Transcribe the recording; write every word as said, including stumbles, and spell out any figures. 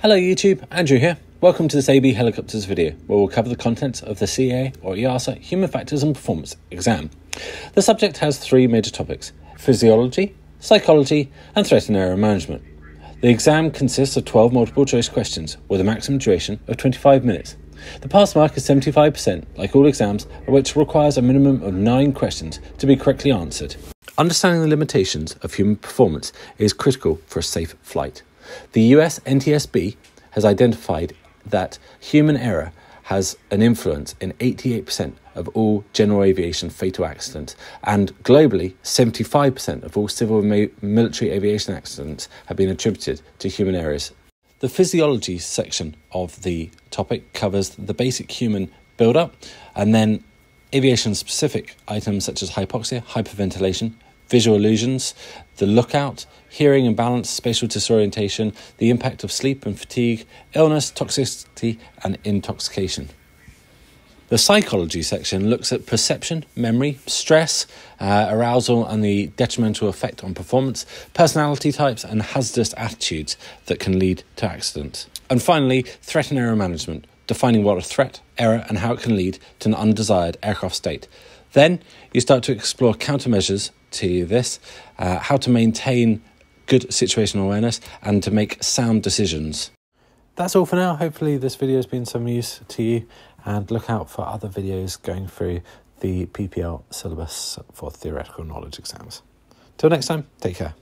Hello YouTube, Andrew here. Welcome to this A B Helicopters video, where we'll cover the contents of the C A A or EASA Human Factors and Performance exam. The subject has three major topics: physiology, psychology, and threat and error management. The exam consists of twelve multiple choice questions with a maximum duration of twenty-five minutes. The pass mark is seventy-five percent, like all exams, which requires a minimum of nine questions to be correctly answered. Understanding the limitations of human performance is critical for a safe flight. The U S N T S B has identified that human error has an influence in eighty-eight percent of all general aviation fatal accidents, and globally, seventy-five percent of all civil and military aviation accidents have been attributed to human errors. The physiology section of the topic covers the basic human build-up, and then aviation-specific items such as hypoxia, hyperventilation, visual illusions, the lookout, hearing imbalance, spatial disorientation, the impact of sleep and fatigue, illness, toxicity, and intoxication. The psychology section looks at perception, memory, stress, uh, arousal, and the detrimental effect on performance, personality types, and hazardous attitudes that can lead to accidents. And finally, threat and error management, defining what a threat, error, and how it can lead to an undesired aircraft state. Then you start to explore countermeasures to this, uh, how to maintain good situational awareness and to make sound decisions. That's all for now. Hopefully this video has been some use to you, and look out for other videos going through the P P L syllabus for theoretical knowledge exams. Till next time, take care.